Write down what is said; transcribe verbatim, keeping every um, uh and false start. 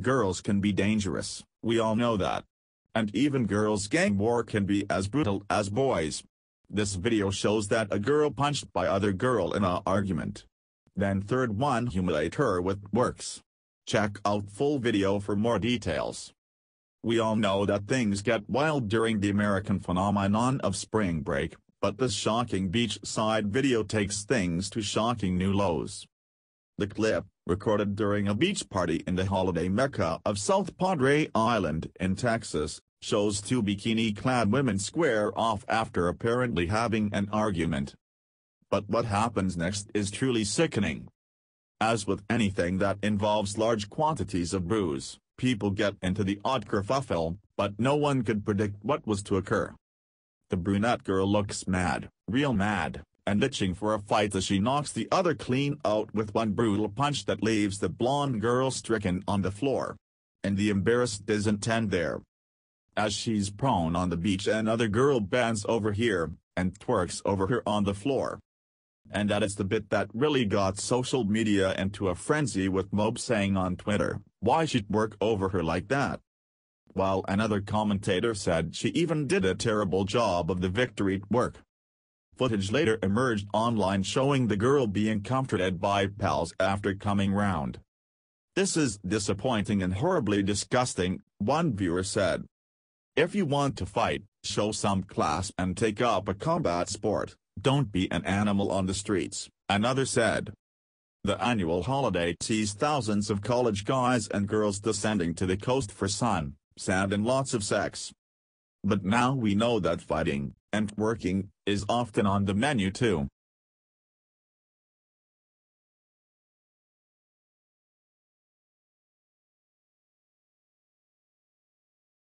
Girls can be dangerous, we all know that. And even girls' gang war can be as brutal as boys. This video shows that a girl punched by other girl in an argument. Then third one humiliate her with works. Check out full video for more details. We all know that things get wild during the American phenomenon of spring break, but this shocking beachside video takes things to shocking new lows. The clip, recorded during a beach party in the holiday mecca of South Padre Island in Texas, shows two bikini-clad women square off after apparently having an argument. But what happens next is truly sickening. As with anything that involves large quantities of booze, people get into the odd kerfuffle, but no one could predict what was to occur. The brunette girl looks mad, real mad, and itching for a fight as she knocks the other clean out with one brutal punch that leaves the blonde girl stricken on the floor. And the embarrassment doesn't end there. As she's prone on the beach, another girl bends over here, and twerks over her on the floor. And that is the bit that really got social media into a frenzy, with Mob saying on Twitter, "Why she'd work over her like that?" While another commentator said she even did a terrible job of the victory work. Footage later emerged online showing the girl being comforted by pals after coming round. "This is disappointing and horribly disgusting," one viewer said. "If you want to fight, show some class and take up a combat sport. Don't be an animal on the streets," another said. The annual holiday sees thousands of college guys and girls descending to the coast for sun, sand and lots of sex. But now we know that fighting, and working, is often on the menu too.